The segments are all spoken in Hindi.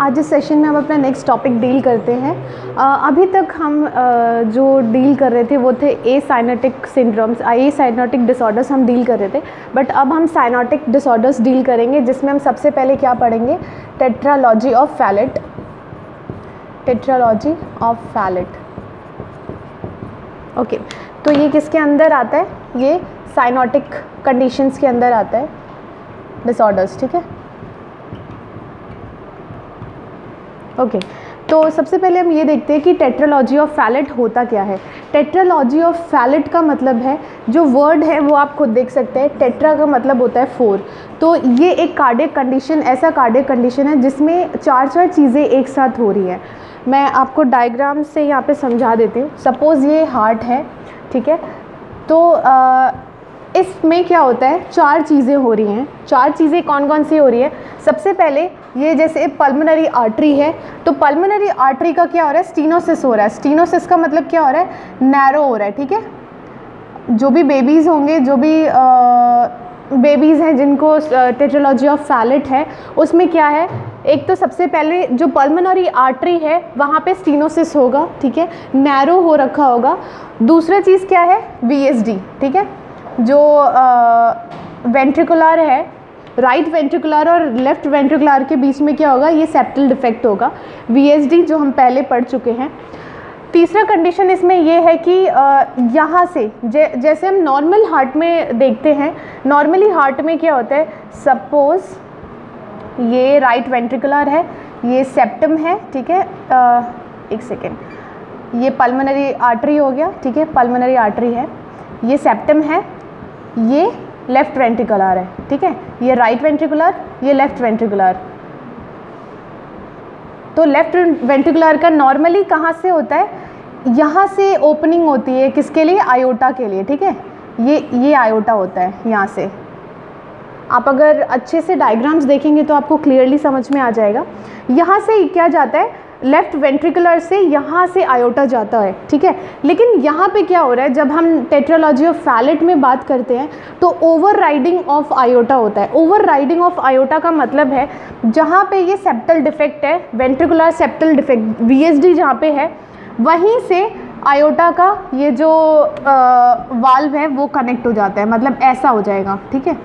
आज इस सेशन में हम अपना नेक्स्ट टॉपिक डील करते हैं। अभी तक हम जो डील कर रहे थे वो थे ए साइनोटिक डिसऑर्डर्स हम डील कर रहे थे, बट अब हम साइनोटिक डिसऑर्डर्स डील करेंगे, जिसमें हम सबसे पहले क्या पढ़ेंगे, टेट्रालॉजी ऑफ फैलेट। ओके, तो ये किसके अंदर आता है, ये साइनोटिक कंडीशंस के अंदर आता है डिसऑर्डर्स, ठीक है। ओके, तो सबसे पहले हम ये देखते हैं कि टेट्रालॉजी ऑफ फैलेट होता क्या है। टेट्रालॉजी ऑफ फैलेट का मतलब है, जो वर्ड है वो आप खुद देख सकते हैं, टेट्रा का मतलब होता है 4। तो ये एक कार्डियक कंडीशन, ऐसा कार्डियक कंडीशन है जिसमें चार चीज़ें एक साथ हो रही हैं। मैं आपको डायग्राम से यहाँ पे समझा देती हूँ। सपोज़ ये हार्ट है, ठीक है, तो इसमें क्या होता है, चार चीज़ें हो रही हैं। चार चीज़ें कौन कौन सी हो रही हैं, सबसे पहले ये जैसे पल्मोनरी आर्टरी है, तो पल्मोनरी आर्टरी का क्या हो रहा है, स्टीनोसिस हो रहा है। स्टीनोसिस का मतलब क्या हो रहा है, नैरो हो रहा है, ठीक है। जो भी बेबीज़ होंगे, जो भी बेबीज़ हैं जिनको टेट्रालॉजी ऑफ फैलेट है, उसमें क्या है, एक तो सबसे पहले जो पल्मोनरी आर्टरी है वहाँ पे स्टीनोसिस होगा, ठीक है, नैरो हो रखा होगा। दूसरा चीज़ क्या है, VSD, ठीक है, जो वेंट्रिकुलर है, राइट वेंट्रिकुलर और लेफ़्ट वेंट्रिकुलर के बीच में क्या होगा, ये सेप्टल डिफेक्ट होगा, VSD, जो हम पहले पढ़ चुके हैं। तीसरा कंडीशन इसमें ये है कि यहाँ से जैसे हम नॉर्मल हार्ट में देखते हैं, नॉर्मली हार्ट में क्या होता है, सपोज़ ये राइट वेंट्रिकुलर है, ये सेप्टम है, ठीक है, एक सेकेंड, ये पल्मोनरी आर्टरी हो गया, ठीक है, पल्मोनरी आर्टरी है, ये सेप्टम है, ये लेफ़्ट वेंट्रिकुलर है, ठीक है, ये राइट वेंट्रिकुलर, ये लेफ़्ट वेंट्रिकुलर। तो लेफ़्ट वेंट्रिकुलर का नॉर्मली कहाँ से होता है, यहाँ से ओपनिंग होती है, किसके लिए, आयोटा के लिए, ठीक है, ये आयोटा होता है यहाँ से। आप अगर अच्छे से डायग्राम्स देखेंगे तो आपको क्लियरली समझ में आ जाएगा। यहाँ से क्या जाता है, लेफ़्ट वेंट्रिकुलर से यहाँ से आयोटा जाता है, ठीक है। लेकिन यहाँ पे क्या हो रहा है, जब हम टेट्रालॉजी ऑफ फैलेट में बात करते हैं तो ओवरराइडिंग ऑफ आयोटा होता है। ओवरराइडिंग ऑफ आयोटा का मतलब है, जहाँ पे ये सेप्टल डिफेक्ट है, वेंट्रिकुलर सेप्टल डिफेक्ट VSD जहाँ पे है, वहीं से आयोटा का ये जो वाल्व है वो कनेक्ट हो जाता है, मतलब ऐसा हो जाएगा, ठीक है।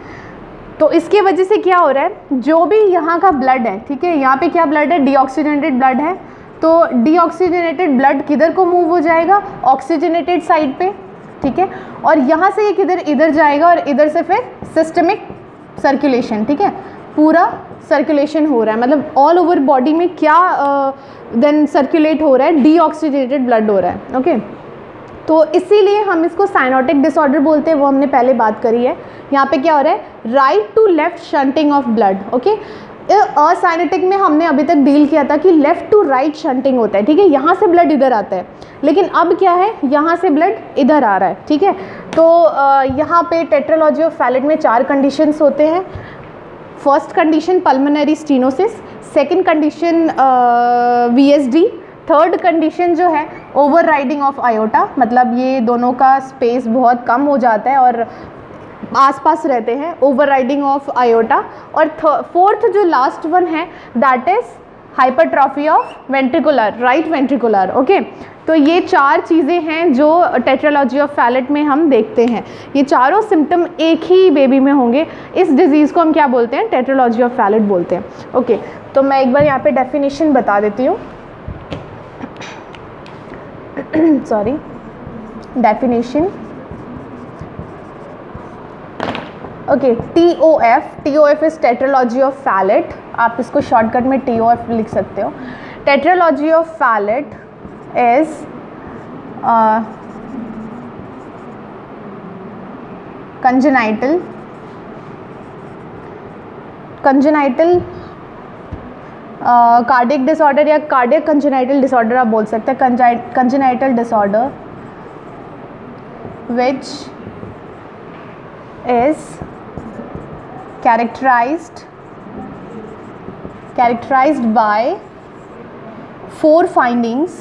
तो इसके वजह से क्या हो रहा है, जो भी यहाँ का ब्लड है, ठीक है, यहाँ पे क्या ब्लड है, डीऑक्सीजनेटेड ब्लड है, तो डीऑक्सीजनेटेड ब्लड किधर को मूव हो जाएगा, ऑक्सीजनेटेड साइड पे, ठीक है, और यहाँ से ये किधर, इधर जाएगा, और इधर से फिर सिस्टमिक सर्कुलेशन, ठीक है, पूरा सर्कुलेशन हो रहा है, मतलब ऑल ओवर बॉडी में क्या देन सर्कुलेट हो रहा है, डीऑक्सीजनेटेड ब्लड हो रहा है, ओके। तो इसीलिए हम इसको साइनोटिक डिसऑर्डर बोलते हैं, वो हमने पहले बात करी है। यहाँ पे क्या हो रहा है, right to left shunting of blood, okay. Acyanotic में हमने अभी तक डील किया था कि लेफ़्ट टू राइट शंटिंग होता है, ठीक है, यहाँ से ब्लड इधर आता है, लेकिन अब क्या है, यहाँ से ब्लड इधर आ रहा है, ठीक है। तो यहाँ पे टेट्रालॉजी ऑफ फैलेट में चार कंडीशंस होते हैं। First condition pulmonary stenosis, second condition VSD, third condition जो है ओवरराइडिंग ऑफ आयोटा, मतलब ये दोनों का स्पेस बहुत कम हो जाता है और आसपास रहते हैं, ओवरराइडिंग ऑफ आयोटा, और फोर्थ जो लास्ट वन है that is hypertrophy of ventricular, right ventricular, okay. तो ये चार चीज़ें हैं जो टेट्रालॉजी ऑफ फैलेट में हम देखते हैं। ये चारों सिम्टम एक ही बेबी में होंगे, इस डिज़ीज़ को हम क्या बोलते हैं, टेट्रालॉजी ऑफ फैलेट बोलते हैं, ओके। तो मैं एक बार यहाँ पे डेफिनेशन बता देती हूँ, sorry, definition, okay, TOF is tetralogy of Fallot, आप इसको शॉर्टकट में TOF लिख सकते हो। Tetralogy of Fallot is congenital cardiac disorder या कार्डियक कंजेनाइटल डिसऑर्डर आप बोल सकते हैं, congenital disorder which is characterized by four findings।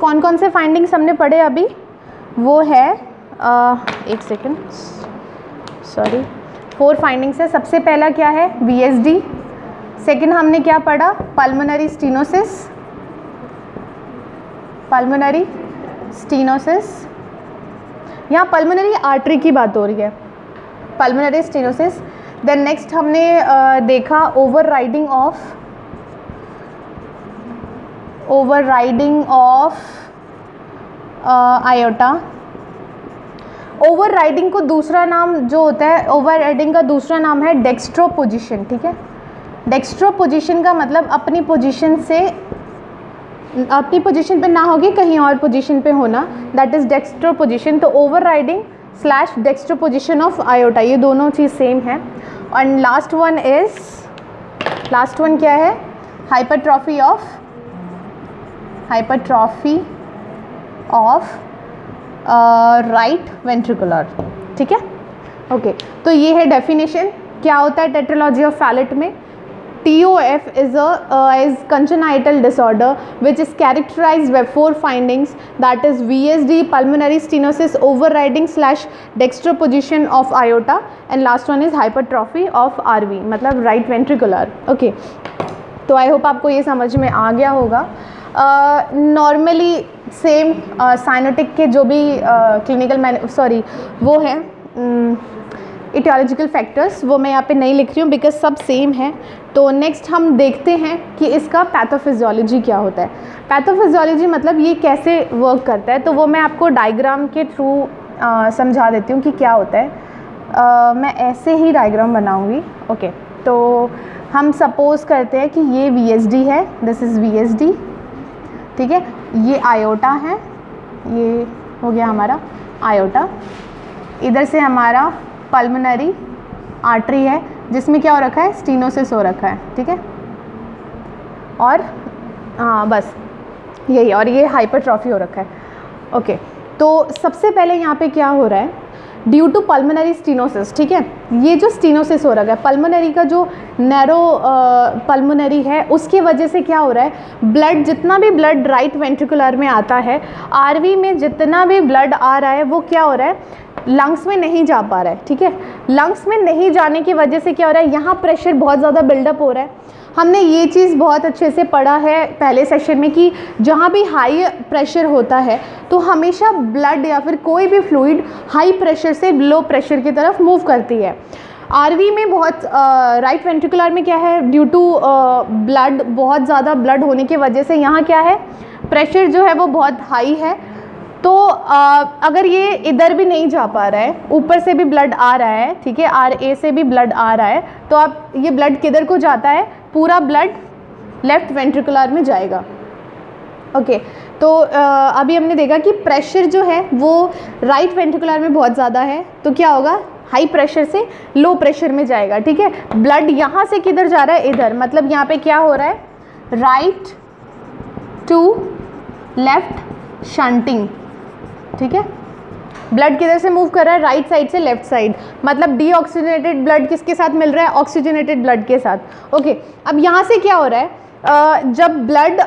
कौन कौन से findings हमने पढ़े अभी, वो है एक सेकेंड, सॉरी, फोर फाइंडिंग्स है। सबसे पहला क्या है? वीएसडी। सेकेंड हमने क्या पढ़ा? Pulmonary stenosis, pulmonary stenosis. यहाँ पल्मोनरी आर्टरी की बात हो रही है, पल्मोनरी स्टेनोसिस। देन नेक्स्ट हमने देखा ओवरराइडिंग ऑफ आयोटा। ओवरराइडिंग को दूसरा नाम जो होता है, ओवरराइडिंग का दूसरा नाम है डेक्स्ट्रो पोजीशन। ठीक है, डेक्स्ट्रो पोजीशन का मतलब अपनी पोजीशन से, अपनी पोजीशन पे ना होगी कहीं और पोजीशन पे होना, दैट इज़ डेक्स्ट्रो पोजीशन। तो overriding slash dextro position of aorta, ये दोनों चीज़ सेम है। एंड लास्ट वन क्या है? Hypertrophy of right ventricular. ठीक है, ओके। तो ये है डेफिनेशन। क्या होता है टेट्रालॉजी ऑफ फैलट में? TOF is congenital disorder which is characterized by four findings, that is VSD, pulmonary stenosis, overriding slash dextroposition of aorta, and last one is hypertrophy of RV, मतलब right ventricular. Okay, तो I hope आपको ये समझ में आ गया होगा। Normally same cyanotic के जो भी वो हैं इटियोलॉजिकल फैक्टर्स, वो मैं यहाँ पे नहीं लिख रही हूँ बिकॉज सब सेम है। तो नेक्स्ट हम देखते हैं कि इसका पैथोफिजियोलॉजी क्या होता है। पैथोफिजियोलॉजी मतलब ये कैसे वर्क करता है, तो वो मैं आपको डायग्राम के थ्रू समझा देती हूँ कि क्या होता है। मैं ऐसे ही डायग्राम बनाऊँगी। ओके, तो हम सपोज़ करते हैं कि ये वीएसडी है, दिस इज़ वीएसडी। ठीक है, ये आयोटा है, ये हो गया हमारा आयोटा। इधर से हमारा पल्मोनरी आर्टरी है जिसमें क्या हो रखा है? स्टीनोसिस हो रखा है। ठीक है, और हाँ बस यही, और ये हाइपरट्रॉफी हो रखा है। ओके, तो सबसे पहले यहाँ पे क्या हो रहा है? Due to pulmonary stenosis. ठीक है, ये जो स्टीनोसिस हो रखा है, पल्मोनरी का जो नैरो पल्मोनरी है, उसकी वजह से क्या हो रहा है? ब्लड, जितना भी ब्लड राइट वेंट्रिकुलर में आता है, आरवी में जितना भी ब्लड आ रहा है वो क्या हो रहा है? लंग्स में नहीं जा पा रहा है। ठीक है, लंग्स में नहीं जाने की वजह से क्या हो रहा है? यहाँ प्रेशर बहुत ज़्यादा बिल्डअप हो रहा है। हमने ये चीज़ बहुत अच्छे से पढ़ा है पहले सेशन में कि जहाँ भी हाई प्रेशर होता है तो हमेशा ब्लड या फिर कोई भी फ्लूइड हाई प्रेशर से लो प्रेशर की तरफ मूव करती है। आरवी में बहुत राइट वेंट्रिकुलर में क्या है? ड्यू टू ब्लड, बहुत ज़्यादा ब्लड होने की वजह से यहाँ क्या है? प्रेशर जो है वो बहुत हाई है। तो अगर ये इधर भी नहीं जा पा रहा है, ऊपर से भी ब्लड आ रहा है, ठीक है, आरए से भी ब्लड आ रहा है, तो आप ये ब्लड किधर को जाता है? पूरा ब्लड लेफ़्ट वेंट्रिकुलर में जाएगा। ओके, तो अभी हमने देखा कि प्रेशर जो है वो राइट वेंट्रिकुलर में बहुत ज़्यादा है, तो क्या होगा? हाई प्रेशर से लो प्रेशर में जाएगा। ठीक है, ब्लड यहाँ से किधर जा रहा है? इधर, मतलब यहाँ पे क्या हो रहा है? Right to left shunting. ठीक है, ब्लड किधर से मूव कर रहा है? राइट साइड से लेफ्ट साइड, मतलब डीऑक्सीजनेटेड ब्लड किसके साथ मिल रहा है? ऑक्सीजनेटेड ब्लड के साथ। ओके, अब यहाँ से क्या हो रहा है? जब ब्लड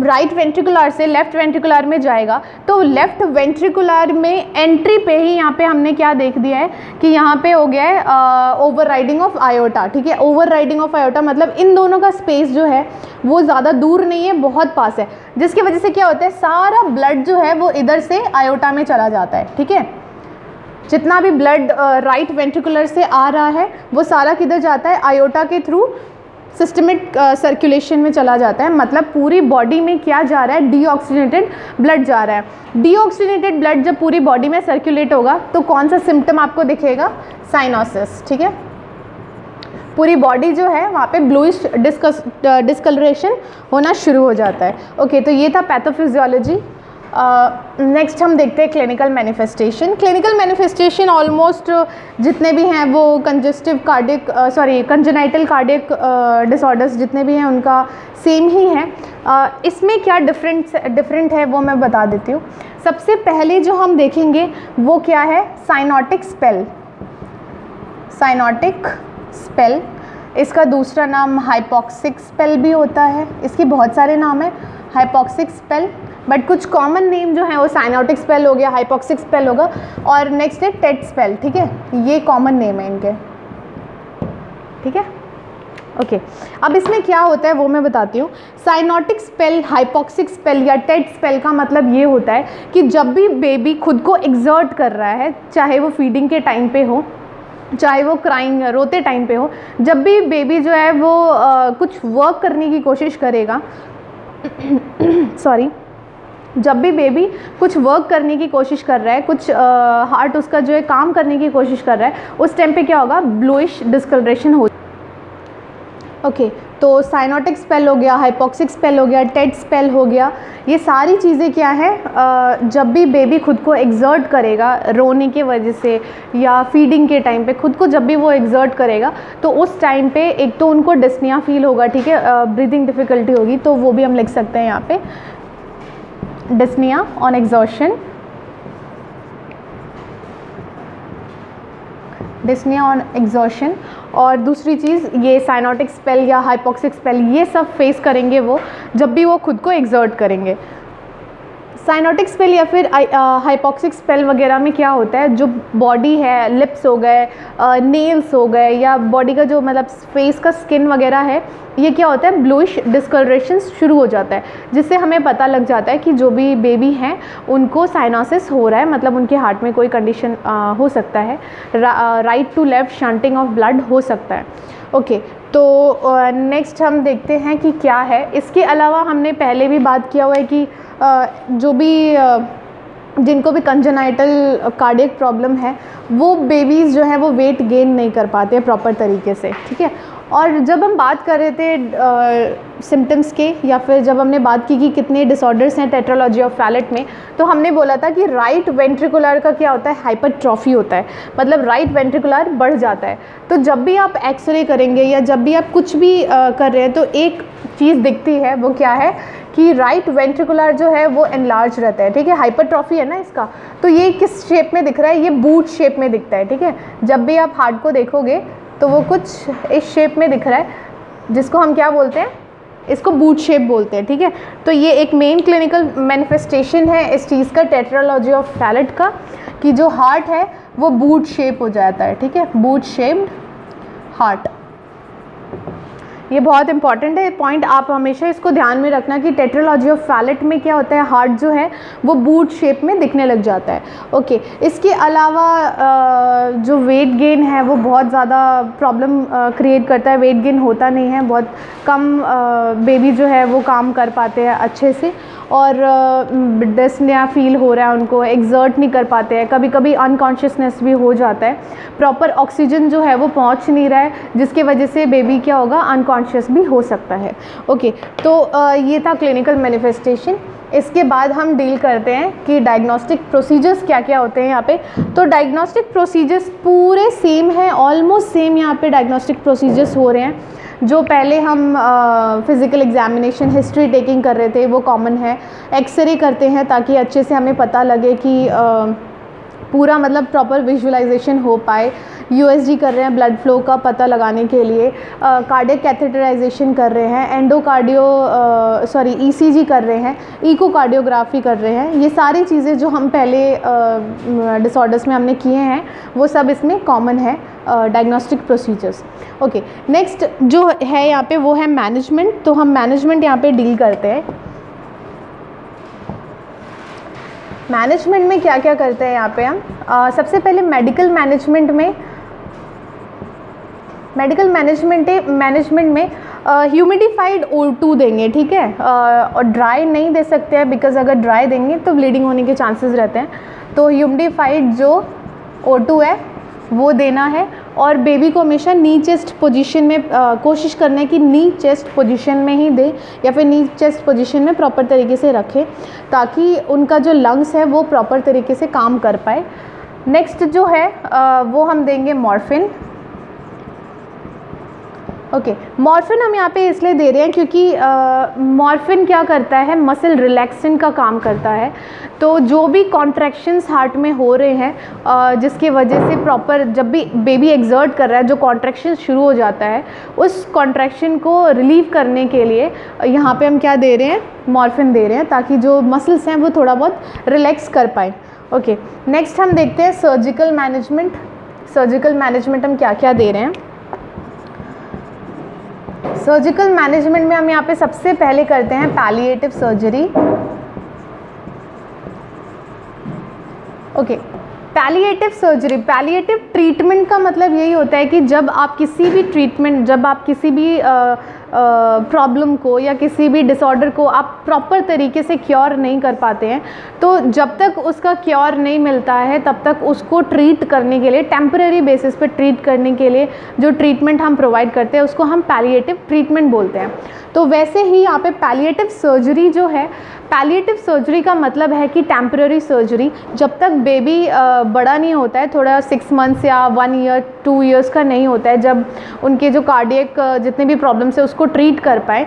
राइट वेंट्रिकुलर से लेफ्ट वेंट्रिकुलर में जाएगा तो लेफ्ट वेंट्रिकुलर में एंट्री पे ही यहाँ पे हमने क्या देख दिया है कि यहाँ पे हो गया है ओवरराइडिंग ऑफ आयोटा। ठीक है, ओवरराइडिंग ऑफ आयोटा मतलब इन दोनों का स्पेस जो है वो ज़्यादा दूर नहीं है, बहुत पास है, जिसकी वजह से क्या होता है? सारा ब्लड जो है वो इधर से आयोटा में चला जाता है। ठीक है, जितना भी ब्लड राइट वेंट्रिकुलर से आ रहा है वो सारा किधर जाता है? आयोटा के थ्रू सिस्टमिक सर्कुलेशन में चला जाता है, मतलब पूरी बॉडी में क्या जा रहा है? डीऑक्सीजनेटेड ब्लड जा रहा है। डीऑक्सीजनेटेड ब्लड जब पूरी बॉडी में सर्कुलेट होगा तो कौन सा सिम्टम आपको दिखेगा? साइनोसिस। ठीक है, पूरी बॉडी जो है वहाँ पे ब्लूइश डिस्कलरेशन होना शुरू हो जाता है। ओके, तो ये था पैथोफिजियोलॉजी। नेक्स्ट हम देखते हैं clinical manifestation. Clinical manifestation almost जितने भी हैं वो कंजेनाइटल कार्डिक डिसऑर्डर्स जितने भी हैं उनका सेम ही है। इसमें क्या डिफरेंट है वो मैं बता देती हूँ। सबसे पहले जो हम देखेंगे वो क्या है? Cyanotic spell. साइनोटिक स्पेल, इसका दूसरा नाम हाइपॉक्सिक स्पेल भी होता है। इसके बहुत सारे नाम हैं, हाइपॉक्सिक स्पेल, बट कुछ कॉमन नेम जो है वो साइनोटिक स्पेल हो गया, हाइपॉक्सिक स्पेल होगा, और नेक्स्ट है टेट स्पेल। ठीक है, ये कॉमन नेम है इनके। ठीक है, ओके। अब इसमें क्या होता है वो मैं बताती हूँ। साइनोटिक स्पेल, हाइपोक्सिक स्पेल या टेट स्पेल का मतलब ये होता है कि जब भी बेबी खुद को एक्सर्ट कर रहा है, चाहे वो फीडिंग के टाइम पे हो, चाहे वो क्राइंग रोते टाइम पे हो, जब भी बेबी जो है वो कुछ वर्क करने की कोशिश करेगा सॉरी, जब भी बेबी कुछ वर्क करने की कोशिश कर रहा है, कुछ हार्ट उसका जो है काम करने की कोशिश कर रहा है, उस टाइम पे क्या होगा, ब्लूइश डिस्कलरेशन हो। ओके, तो साइनोटिक स्पेल हो गया, हाइपोक्सिक स्पेल हो गया, टेट स्पेल हो गया, ये सारी चीज़ें क्या है, जब भी बेबी खुद को एक्सर्ट करेगा रोने के वजह से या फीडिंग के टाइम पे खुद को जब भी वो एक्सर्ट करेगा तो उस टाइम पे एक तो उनको डिस्निया फील होगा, ठीक है, ब्रीदिंग डिफ़िकल्टी होगी, तो वो भी हम लिख सकते हैं यहाँ पे dyspnea on exertion, dyspnea on exertion. और दूसरी चीज़ ये साइनोटिक स्पेल या हाइपोक्सिक स्पेल ये सब फेस करेंगे वो जब भी वो खुद को एक्सर्ट करेंगे। साइनोटिक स्पेल या फिर हाइपोक्सिक स्पेल वगैरह में क्या होता है, जो बॉडी है, लिप्स हो गए, नेल्स हो गए या बॉडी का जो मतलब फेस का स्किन वगैरह है, ये क्या होता है, ब्लूइश डिस्कलरेशन शुरू हो जाता है, जिससे हमें पता लग जाता है कि जो भी बेबी हैं उनको साइनोसिस हो रहा है, मतलब उनके हार्ट में कोई कंडीशन हो सकता है, right to left shunting of blood हो सकता है। ओके, तो नेक्स्ट हम देखते हैं कि क्या है। इसके अलावा हमने पहले भी बात किया हुआ है कि जो भी जिनको भी कंजनाइटल कार्डियक प्रॉब्लम है वो बेबीज़ जो हैं वो वेट गेन नहीं कर पाते प्रॉपर तरीके से, ठीक है। और जब हम बात कर रहे थे सिम्टम्स के, या फिर जब हमने बात की कि कितने डिसऑर्डर्स हैं टेट्रालॉजी ऑफ फैलेट में, तो हमने बोला था कि राइट वेंट्रिकुलर का क्या होता है, हाइपरट्रॉफी होता है, मतलब राइट वेंट्रिकुलर बढ़ जाता है। तो जब भी आप एक्सरे करेंगे या जब भी आप कुछ भी कर रहे हैं तो एक चीज़ दिखती है, वो क्या है कि राइट वेंट्रिकुलर जो है वो एनलार्ज रहता है, ठीक है, हाइपरट्रॉफी है ना इसका। तो ये किस शेप में दिख रहा है, ये बूट शेप में दिखता है, ठीक है। जब भी आप हार्ट को देखोगे तो वो कुछ इस शेप में दिख रहा है, जिसको हम क्या बोलते हैं, इसको बूट शेप बोलते हैं, ठीक है। तो ये एक मेन क्लिनिकल मैनिफेस्टेशन है इस चीज़ का टेट्रालॉजी ऑफ फैलेट का, कि जो हार्ट है वो बूट शेप हो जाता है, ठीक है, बूट शेप्ड हार्ट। ये बहुत इंपॉर्टेंट है पॉइंट, आप हमेशा इसको ध्यान में रखना कि टेट्रालॉजी ऑफ फैलेट में क्या होता है, हार्ट जो है वो बूट शेप में दिखने लग जाता है। ओके, इसके अलावा जो वेट गेन है वो बहुत ज़्यादा प्रॉब्लम क्रिएट करता है, वेट गेन होता नहीं है, बहुत कम बेबी जो है वो काम कर पाते हैं अच्छे से, और डिस्निया फील हो रहा है उनको, एक्सर्ट नहीं कर पाते हैं, कभी कभी अनकॉन्शियसनेस भी हो जाता है, प्रॉपर ऑक्सीजन जो है वो पहुंच नहीं रहा है, जिसके वजह से बेबी क्या होगा, अनकॉन्शियस भी हो सकता है। ओके, तो ये था क्लिनिकल मैनिफेस्टेशन। इसके बाद हम डील करते हैं कि डायग्नोस्टिक प्रोसीजर्स क्या क्या होते हैं यहाँ पे। तो डायग्नोस्टिक प्रोसीजर्स पूरे सेम हैं, ऑलमोस्ट सेम यहाँ पे डायग्नोस्टिक प्रोसीजर्स हो रहे हैं। जो पहले हम फ़िज़िकल एग्जामिनेशन, हिस्ट्री टेकिंग कर रहे थे वो कॉमन है, एक्सरे करते हैं ताकि अच्छे से हमें पता लगे कि पूरा मतलब प्रॉपर विजुअलाइजेशन हो पाए, यूएसजी कर रहे हैं ब्लड फ्लो का पता लगाने के लिए, कार्डियक कैथेटराइजेशन कर रहे हैं, ईसीजी कर रहे हैं, इकोकार्डियोग्राफी कर रहे हैं, ये सारी चीज़ें जो हम पहले डिसऑर्डर्स में हमने किए हैं वो सब इसमें कॉमन है, डायग्नोस्टिक प्रोसीजर्स। ओके, नेक्स्ट जो है यहाँ पे वो है मैनेजमेंट। तो हम मैनेजमेंट यहाँ पे डील करते हैं। मैनेजमेंट में क्या क्या करते हैं यहाँ पे हम, सबसे पहले मेडिकल मैनेजमेंट में, मैनेजमेंट में ह्यूमिडिफाइड O2 देंगे, ठीक है, और ड्राई नहीं दे सकते हैं, बिकॉज अगर ड्राई देंगे तो ब्लीडिंग होने के चांसेस रहते हैं। तो ह्यूमिडिफाइड जो O2 है वो देना है, और बेबी को हमेशा नी चेस्ट पोजीशन में कोशिश करना है कि नी चेस्ट पोजीशन में ही दें, या फिर नी चेस्ट पोजीशन में प्रॉपर तरीके से रखें ताकि उनका जो लंग्स है वो प्रॉपर तरीके से काम कर पाए। नेक्स्ट जो है वो हम देंगे मॉर्फिन। ओके, मॉर्फिन हम यहाँ पे इसलिए दे रहे हैं क्योंकि मॉर्फिन क्या करता है, मसल रिलैक्सेंट का काम करता है। तो जो भी कॉन्ट्रैक्शंस हार्ट में हो रहे हैं जिसके वजह से प्रॉपर जब भी बेबी एक्सर्ट कर रहा है जो कॉन्ट्रैक्शन शुरू हो जाता है, उस कॉन्ट्रैक्शन को रिलीव करने के लिए यहाँ पे हम क्या दे रहे हैं, मॉर्फिन दे रहे हैं, ताकि जो मसल्स हैं वो थोड़ा बहुत रिलैक्स कर पाएँ। ओके, नेक्स्ट हम देखते हैं सर्जिकल मैनेजमेंट। सर्जिकल मैनेजमेंट हम क्या क्या दे रहे हैं। सर्जिकल मैनेजमेंट में हम यहाँ पे सबसे पहले करते हैं palliative surgery. Okay, palliative surgery, palliative treatment का मतलब यही होता है कि जब आप किसी भी प्रॉब्लम को या किसी भी डिसऑर्डर को आप प्रॉपर तरीके से क्योर नहीं कर पाते हैं, तो जब तक उसका क्योर नहीं मिलता है तब तक उसको ट्रीट करने के लिए, टेम्परेरी बेसिस पे ट्रीट करने के लिए जो ट्रीटमेंट हम प्रोवाइड करते हैं उसको हम पैलिएटिव ट्रीटमेंट बोलते हैं। तो वैसे ही यहाँ पे पैलिएटिव सर्जरी जो है, पैलिएटिव सर्जरी का मतलब है कि टेम्परेरी सर्जरी, जब तक बेबी बड़ा नहीं होता है, थोड़ा 6 months या 1 year 2 years का नहीं होता है, जब उनके जो कार्डियक जितने भी प्रॉब्लम्स है उसको ट्रीट कर पाए,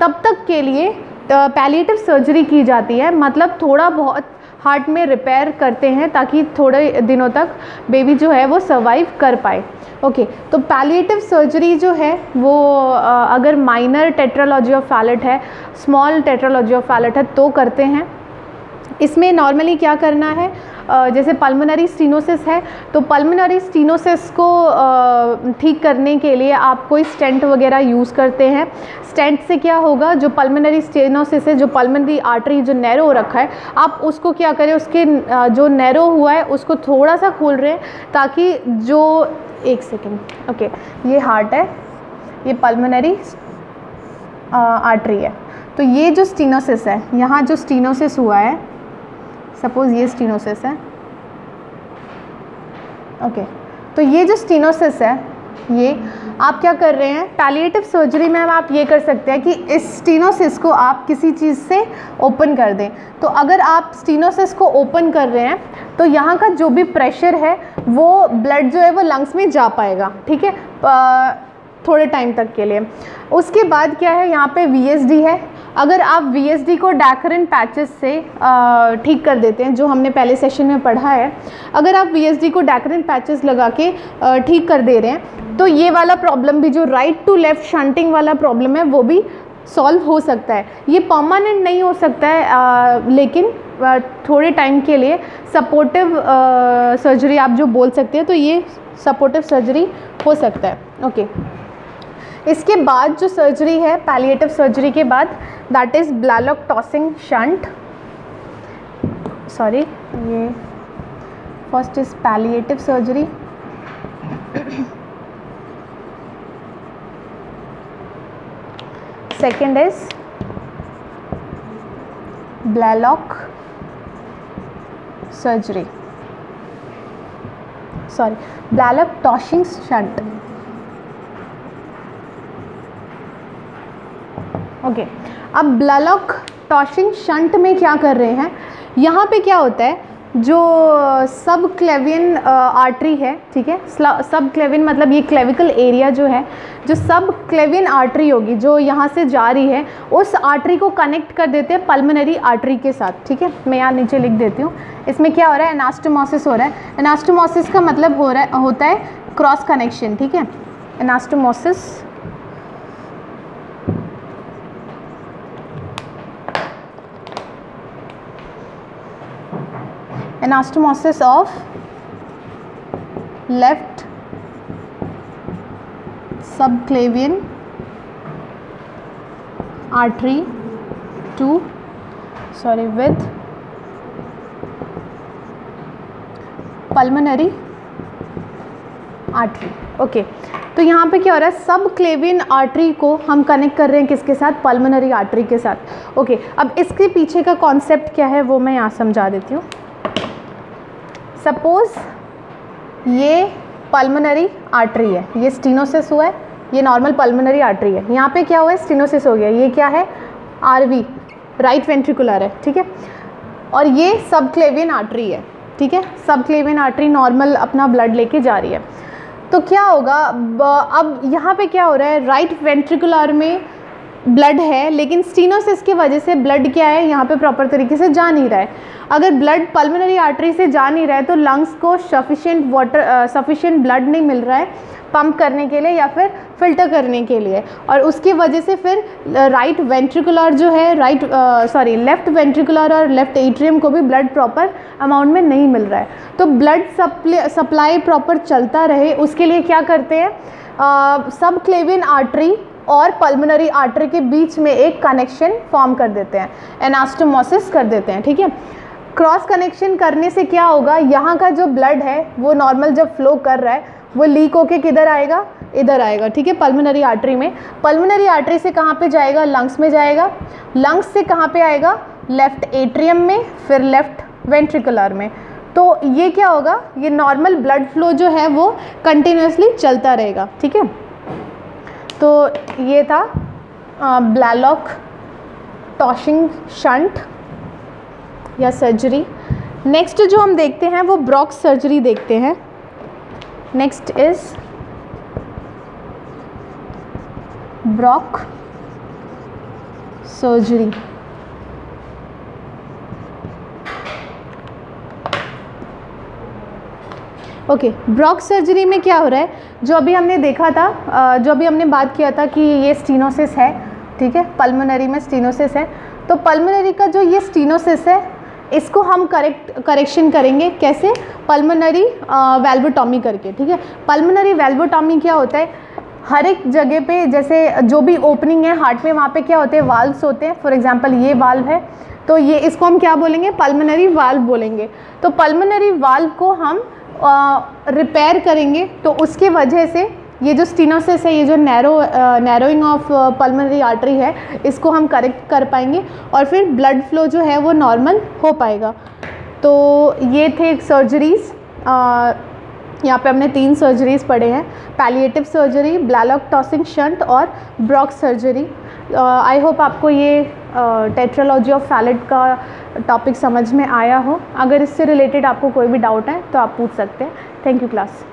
तब तक के लिए पैलिएटिव सर्जरी की जाती है। मतलब थोड़ा बहुत हार्ट में रिपेयर करते हैं ताकि थोड़े दिनों तक बेबी जो है वो सर्वाइव कर पाए। ओके, तो पैलिएटिव सर्जरी जो है वो अगर माइनर टेट्रालॉजी ऑफ फैलट है, स्मॉल टेट्रालॉजी ऑफ फैलट है तो करते हैं। इसमें नॉर्मली क्या करना है, जैसे पल्मोनरी स्टेनोसिस है तो पल्मोनरी स्टेनोसिस को ठीक करने के लिए आप कोई स्टेंट वगैरह यूज़ करते हैं। स्टेंट से क्या होगा, जो पल्मोनरी स्टेनोसिस है, जो पल्मोनरी आर्टरी जो नैरो हो रखा है, आप उसको क्या करें, उसके जो नैरो हुआ है उसको थोड़ा सा खोल रहे हैं ताकि जो, एक सेकेंड, ओके, ये हार्ट है, ये पल्मोनरी आर्टरी है, तो ये जो स्टेनोसिस है, यहाँ जो स्टेनोसिस हुआ है, सपोज़ ये स्टेनोसिस है, ओके, तो ये जो स्टेनोसिस है ये आप क्या कर रहे हैं, पैलिएटिव सर्जरी में हम आप ये कर सकते हैं कि इस स्टेनोसिस को आप किसी चीज़ से ओपन कर दें। तो अगर आप स्टेनोसिस को ओपन कर रहे हैं तो यहाँ का जो भी प्रेशर है वो ब्लड जो है वो लंग्स में जा पाएगा, ठीक है, थोड़े टाइम तक के लिए। उसके बाद क्या है, यहाँ पे VSD है, अगर आप VSD को डैकरन पैचेस से ठीक कर देते हैं, जो हमने पहले सेशन में पढ़ा है, अगर आप VSD को डैकरन पैचेस लगा के ठीक कर दे रहे हैं तो ये वाला प्रॉब्लम भी, जो राइट टू लेफ़्ट शंटिंग वाला प्रॉब्लम है, वो भी सॉल्व हो सकता है। ये परमानेंट नहीं हो सकता है, लेकिन थोड़े टाइम के लिए सपोर्टिव सर्जरी आप जो बोल सकते हैं, तो ये सपोर्टिव सर्जरी हो सकता है। ओके, इसके बाद जो सर्जरी है पैलिएटिव सर्जरी के बाद, that is Blalock Taussig shunt. Sorry, ये first is palliative surgery. Second is Blalock surgery, sorry, Blalock Taussig shunt. Okay, अब ब्लॉक-टॉसिंग शंट में क्या कर रहे हैं, यहाँ पे क्या होता है, जो सबक्लेवियन आर्टरी है, ठीक है, सबक्लेवियन मतलब ये क्लेविकल एरिया जो है, जो सबक्लेवियन आर्टरी होगी जो यहाँ से जा रही है, उस आर्टरी को कनेक्ट कर देते हैं पल्मोनरी आर्टरी के साथ, ठीक है। मैं यहाँ नीचे लिख देती हूँ। इसमें क्या हो रहा है, एनास्टोमोसिस हो रहा है। एनास्टोमोसिस का मतलब होता है क्रॉस कनेक्शन, ठीक है, anastomosis. Anastomosis of left subclavian artery to with pulmonary artery। Okay, तो यहाँ पे क्या हो रहा है, सबक्लेवियन आर्टरी को हम कनेक्ट कर रहे हैं किसके साथ, पल्मोनरी आर्टरी के साथ। ओके, अब इसके पीछे का कॉन्सेप्ट क्या है वो मैं यहाँ समझा देती हूँ। सपोज़ ये पल्मोनरी आर्टरी है, ये स्टेनोसिस हुआ है, ये नॉर्मल पल्मोनरी आर्टरी है, यहाँ पे क्या हुआ है, स्टेनोसिस हो गया। ये क्या है, आरवी, राइट वेंट्रिकुलर है, ठीक है, और ये सबक्लेवियन आर्टरी है, ठीक है, सबक्लेवियन आर्टरी नॉर्मल अपना ब्लड लेके जा रही है। तो क्या होगा, अब यहाँ पे क्या हो रहा है, राइट वेंट्रिकुलर में ब्लड है लेकिन स्टेनोसिस की वजह से ब्लड क्या है, यहाँ पे प्रॉपर तरीके से जा नहीं रहा है। अगर ब्लड पल्मोनरी आर्टरी से जा नहीं रहा है तो लंग्स को सफिशिएंट ब्लड नहीं मिल रहा है पंप करने के लिए या फिर फिल्टर करने के लिए, और उसकी वजह से फिर राइट वेंट्रिकुलर जो है, लेफ़्ट वेंट्रिकुलर और लेफ़्ट एट्रियम को भी ब्लड प्रॉपर अमाउंट में नहीं मिल रहा है। तो ब्लड सप्लाई प्रॉपर चलता रहे उसके लिए क्या करते हैं, सबक्लेवियन आर्टरी और पल्मोनरी आर्टरी के बीच में एक कनेक्शन फॉर्म कर देते हैं, एनास्टोमोसिस कर देते हैं। ठीक है, क्रॉस कनेक्शन करने से क्या होगा, यहाँ का जो ब्लड है वो नॉर्मल जब फ्लो कर रहा है वो लीक होके किधर आएगा, इधर आएगा। ठीक है, पल्मोनरी आर्टरी में, पल्मोनरी आर्टरी से कहाँ पे जाएगा, लंग्स में जाएगा, लंग्स से कहाँ पे आएगा, लेफ़्ट एट्रियम में, फिर लेफ़्ट वेंट्रिकुलर में। तो ये क्या होगा, ये नॉर्मल ब्लड फ्लो जो है वो कंटिन्यूसली चलता रहेगा। ठीक है, तो ये था ब्लालॉक-टॉसिग शंट या सर्जरी। नेक्स्ट जो हम देखते हैं वो ब्रॉक सर्जरी देखते हैं। Next is Brock surgery. Okay, Brock surgery में क्या हो रहा है, जो अभी हमने देखा था, जो अभी हमने बात किया था कि ये स्टीनोसिस है, ठीक है, पल्मोनरी में स्टीनोसिस है, तो पल्मोनरी का जो ये स्टीनोसिस है इसको हम करेक्शन करेंगे, कैसे, पल्मोनरी वैल्वोटॉमी करके। ठीक है, पल्मोनरी वैल्वोटॉमी क्या होता है, हर एक जगह पे जैसे जो भी ओपनिंग है हार्ट में, वहाँ पे क्या होते हैं, वाल्व्स होते हैं। फॉर एग्जांपल ये वाल्व है, तो ये इसको हम क्या बोलेंगे, पल्मोनरी वाल्व बोलेंगे। तो पल्मोनरी वाल्व को हम रिपेयर करेंगे, तो उसके वजह से ये जो स्टीनोसिस है, ये जो नैरोइंग ऑफ पल्मोनरी आर्टरी है, इसको हम करेक्ट कर पाएंगे और फिर ब्लड फ्लो जो है वो नॉर्मल हो पाएगा। तो ये थे सर्जरीज़, यहाँ पे हमने 3 सर्जरीज़ पढ़े हैं, पैलिएटिव सर्जरी, ब्लालॉक-टॉसिग शंट और ब्रॉक सर्जरी। आई होप आपको ये टेट्रालॉजी ऑफ फैलट का टॉपिक समझ में आया हो। अगर इससे रिलेटेड आपको कोई भी डाउट है तो आप पूछ सकते हैं। Thank you class.